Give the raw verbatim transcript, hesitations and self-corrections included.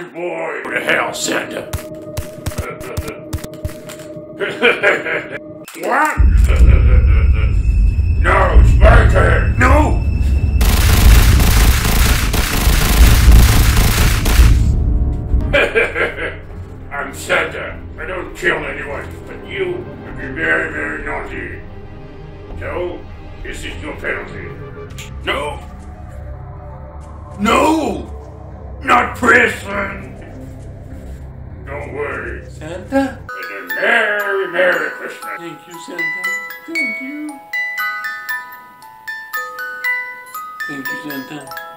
Rocket boy! Go to hell, send him! What? No, Spartan! No! I'm Santa. I don't kill anyone, but you would be very, very naughty. So, this is your penalty. No! No! Not prison! Don't worry. Santa? And a Merry, Merry Christmas. Thank you, Santa. Thank you. Thank you, Santa.